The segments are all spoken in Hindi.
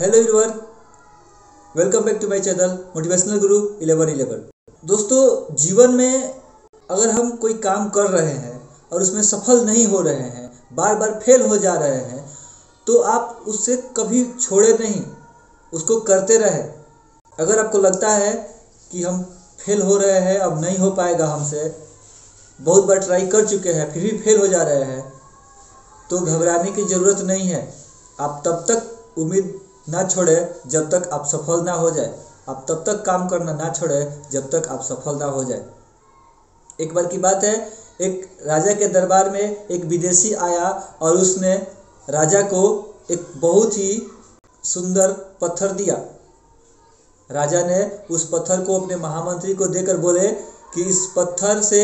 Hello everyone, welcome back to my channel motivational Guru 1111। दोस्तों, जीवन में अगर हम कोई काम कर रहे हैं और उसमें सफल नहीं हो रहे हैं, बार बार फेल हो जा रहे हैं, तो आप उससे कभी छोड़े नहीं, उसको करते रहे। अगर आपको लगता है कि हम फेल हो रहे हैं, अब नहीं हो पाएगा हमसे, बहुत बार ट्राई कर चुके हैं फिर भी फेल हो जा रहे हैं, तो घबराने की ज़रूरत नहीं है। आप तब तक उम्मीद ना छोड़े जब तक आप सफल ना हो जाए। आप तब तक काम करना ना छोड़े जब तक आप सफल ना हो जाए। एक बार की बात है, एक राजा के दरबार में एक विदेशी आया और उसने राजा को एक बहुत ही सुंदर पत्थर दिया। राजा ने उस पत्थर को अपने महामंत्री को देकर बोले कि इस पत्थर से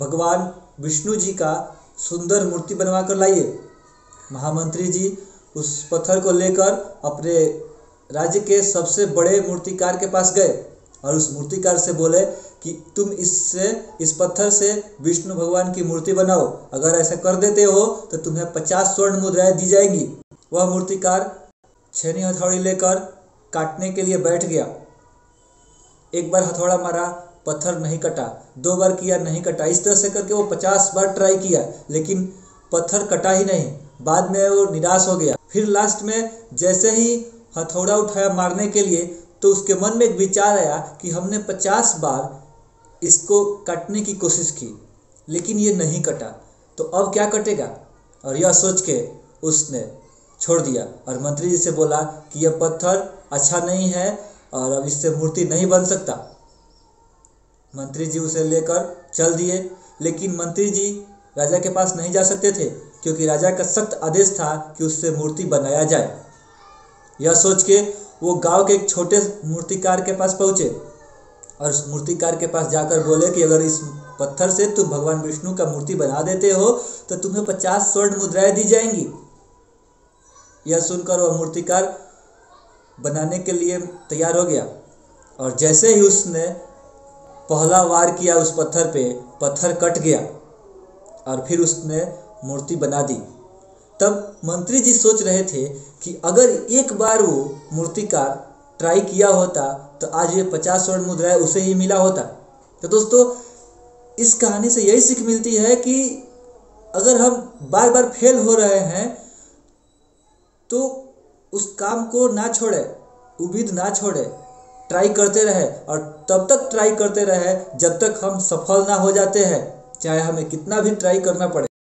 भगवान विष्णु जी का सुंदर मूर्ति बनवा कर लाइए। महामंत्री जी उस पत्थर को लेकर अपने राज्य के सबसे बड़े मूर्तिकार के पास गए और उस मूर्तिकार से बोले कि तुम इस पत्थर से विष्णु भगवान की मूर्ति बनाओ। अगर ऐसा कर देते हो तो तुम्हें 50 स्वर्ण मुद्राएं दी जाएंगी। वह मूर्तिकार छेनी हथौड़ी लेकर काटने के लिए बैठ गया। एक बार हथौड़ा मारा, पत्थर नहीं कटा, दो बार किया, नहीं कटा। इस तरह से करके वो 50 बार ट्राई किया लेकिन पत्थर कटा ही नहीं। बाद में वो निराश हो गया। फिर लास्ट में जैसे ही हथौड़ा उठाया मारने के लिए तो उसके मन में एक विचार आया कि हमने 50 बार इसको काटने की कोशिश की लेकिन ये नहीं कटा, तो अब क्या कटेगा। और यह सोच के उसने छोड़ दिया और मंत्री जी से बोला कि यह पत्थर अच्छा नहीं है और अब इससे मूर्ति नहीं बन सकता। मंत्री जी उसे लेकर चल दिए, लेकिन मंत्री जी राजा के पास नहीं जा सकते थे क्योंकि राजा का सख्त आदेश था कि उससे मूर्ति बनाया जाए। यह सोच के वो गांव के एक छोटे मूर्तिकार के पास पहुँचे और उस मूर्तिकार के पास जाकर बोले कि अगर इस पत्थर से तुम भगवान विष्णु का मूर्ति बना देते हो तो तुम्हें 50 स्वर्ण मुद्राएं दी जाएंगी। यह सुनकर वह मूर्तिकार बनाने के लिए तैयार हो गया और जैसे ही उसने पहला वार किया उस पत्थर पे, पत्थर कट गया और फिर उसने मूर्ति बना दी। तब मंत्री जी सोच रहे थे कि अगर एक बार वो मूर्तिकार ट्राई किया होता तो आज ये 50 स्वर्ण मुद्राएं उसे ही मिला होता। तो दोस्तों, इस कहानी से यही सीख मिलती है कि अगर हम बार बार फेल हो रहे हैं तो उस काम को ना छोड़े, उम्मीद ना छोड़े, ट्राई करते रहे। और तब तक ट्राई करते रहे जब तक हम सफल ना हो जाते हैं, चाहे हमें कितना भी ट्राई करना पड़े।